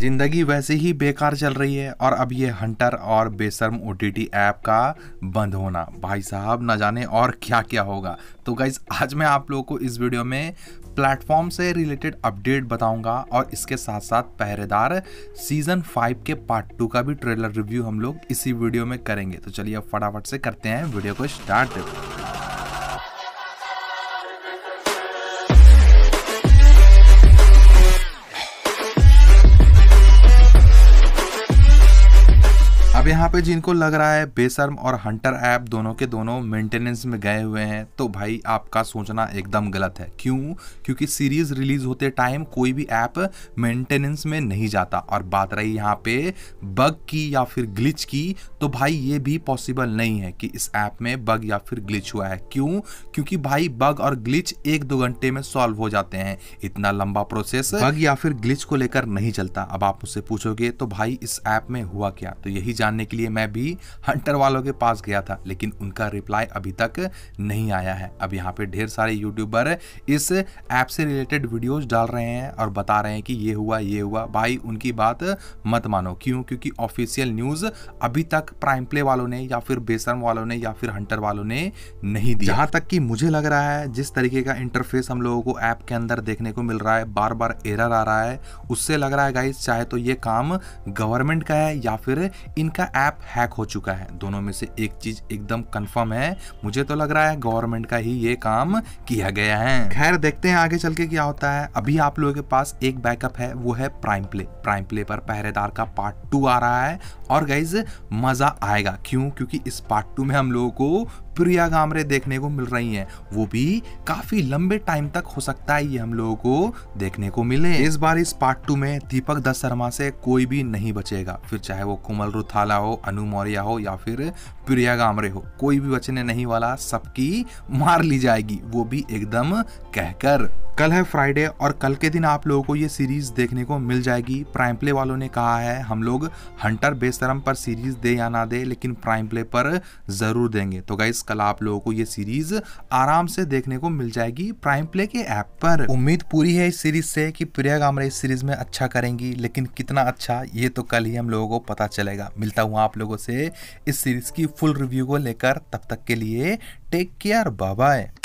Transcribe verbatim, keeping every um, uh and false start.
जिंदगी वैसे ही बेकार चल रही है और अब ये हंटर और बेशर्म ओटीटी ऐप का बंद होना, भाई साहब ना जाने और क्या क्या होगा। तो गाइज आज मैं आप लोगों को इस वीडियो में प्लेटफॉर्म से रिलेटेड अपडेट बताऊंगा और इसके साथ साथ पहरेदार सीजन फाइव के पार्ट टू का भी ट्रेलर रिव्यू हम लोग इसी वीडियो में करेंगे। तो चलिए अब फटाफट से करते हैं वीडियो को स्टार्ट। अब यहाँ पे जिनको लग रहा है बेशर्म और हंटर ऐप दोनों के दोनों मेंटेनेंस में गए हुए हैं, तो भाई आपका सोचना एकदम गलत है। क्यों? क्योंकि सीरीज रिलीज होते टाइम कोई भी ऐप मेंटेनेंस में नहीं जाता। और बात रही यहाँ पे बग की या फिर ग्लिच की, तो भाई ये भी पॉसिबल नहीं है कि इस ऐप में बग या फिर ग्लिच हुआ है। क्यों? क्योंकि भाई बग और ग्लिच एक दो घंटे में सॉल्व हो जाते हैं। इतना लंबा प्रोसेस बग या फिर ग्लिच को लेकर नहीं चलता। अब आप मुझसे पूछोगे तो भाई इस ऐप में हुआ क्या, तो यही जानने के लिए मैं भी हंटर वालों के पास गया था, लेकिन उनका रिप्लाई अभी तक नहीं आया है। अब यहाँ पे ढेर सारे यूट्यूबर इस ऐप से रिलेटेड वीडियोस डाल रहे हैं और बता रहे हैं कि ये हुआ ये हुआ, भाई उनकी बात मत मानो। क्यों? क्योंकि ऑफिशियल न्यूज़ अभी तक प्राइम प्ले वालों ने या फिर बेशर्म वालों ने या फिर हंटर वालों ने नहीं दी। जहाँ तक कि मुझे लग रहा है जिस तरीके का इंटरफेस हम लोगों को ऐप के अंदर देखने को मिल रहा है, बार बार एरर आ रहा है, उससे लग रहा है गाइस चाहे तो ये काम गवर्नमेंट का है या फिर इन का ऐप हैक हो चुका है। दोनों में से एक चीज एकदम कंफर्म है, मुझे तो लग रहा है गवर्नमेंट का ही ये काम किया गया है। खैर देखते हैं आगे चल के क्या होता है। अभी आप लोगों के पास एक बैकअप है, वो है प्राइम प्ले। प्राइम प्ले पर पहरेदार का पार्ट टू आ रहा है और गाइज मजा आएगा। क्यों? क्योंकि इस पार्ट टू में हम लोगों को प्रिया गामरे देखने को मिल रही हैं, वो भी काफी लंबे टाइम तक हो सकता है ये हम लोगों को देखने को मिले। इस बार इस पार्ट टू में दीपक दस शर्मा से कोई भी नहीं बचेगा, फिर चाहे वो कुणाल रुथाला हो, अनु मौर्या हो या फिर प्रिया गामरे हो, कोई भी बचने नहीं वाला, सबकी मार ली जाएगी, वो भी एकदम कहकर। कल है फ्राइडे और कल के दिन आप लोगों को ये सीरीज देखने को मिल जाएगी। प्राइम प्ले वालों ने कहा है हम लोग हंटर बेशरम पर सीरीज दे या ना दे, लेकिन प्राइम प्ले पर जरूर देंगे। तो गाइस कल आप लोगों को ये सीरीज आराम से देखने को मिल जाएगी प्राइम प्ले के ऐप पर। उम्मीद पूरी है इस सीरीज से कि प्रिया गामरे इस सीरीज में अच्छा करेंगी, लेकिन कितना अच्छा ये तो कल ही हम लोगों को पता चलेगा। मिलता हूँ आप लोगों से इस सीरीज की फुल रिव्यू को लेकर, तब तक के लिए टेक केयर, बाय बाय।